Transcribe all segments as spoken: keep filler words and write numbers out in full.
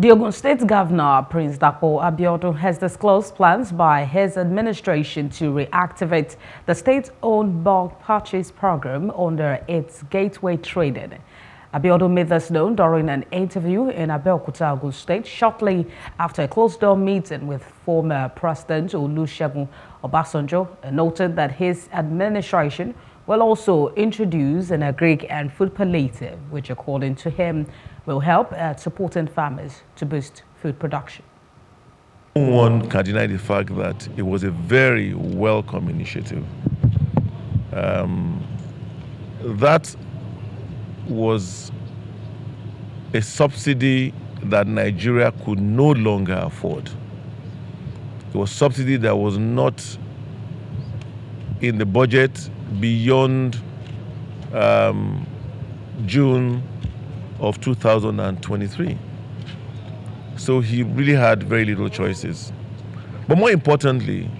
The Ogun State Governor, Prince Dapo Abiodun, has disclosed plans by his administration to reactivate the state-owned bulk purchase program under its Gateway Trading. Abiodun made this known during an interview in Abeokuta, Ogun State, shortly after a closed-door meeting with former President Olusegun Obasanjo, and noted that his administration will also introduce an agric and food palliative, which, according to him, will help at supporting farmers to boost food production. No one can deny the fact that it was a very welcome initiative. Um, that was a subsidy that Nigeria could no longer afford. It was a subsidy that was not in the budget beyond um, June of two thousand twenty-three. So he really had very little choices. But more importantly,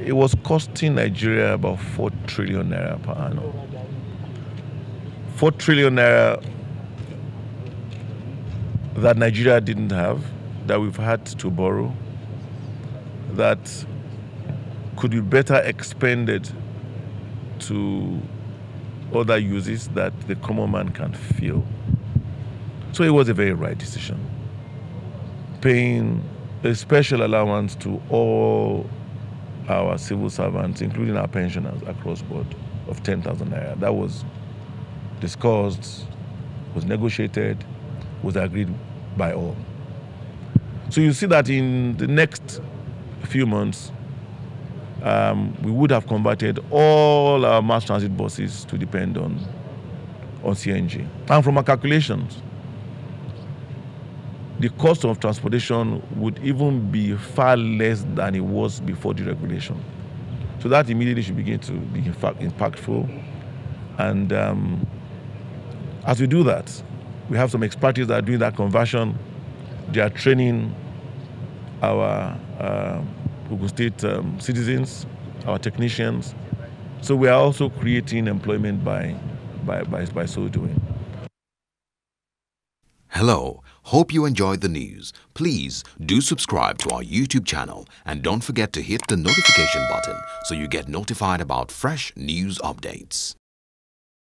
it was costing Nigeria about four trillion naira per annum. four trillion naira that Nigeria didn't have, that we've had to borrow, that could be better expended to other uses that the common man can feel. So it was a very right decision, paying a special allowance to all our civil servants, including our pensioners across board, of ten thousand naira. That was discussed, was negotiated, was agreed by all. So you see that in the next few months, Um, we would have converted all our mass transit buses to depend on, on C N G. And from our calculations, the cost of transportation would even be far less than it was before the regulation. So that immediately should begin to be in fact impactful. And um, as we do that, we have some expertise that are doing that conversion. They are training our uh, Ogun State um, citizens, our technicians. So we are also creating employment by, by, by, by so doing. Hello, hope you enjoyed the news. Please do subscribe to our YouTube channel and don't forget to hit the notification button so you get notified about fresh news updates.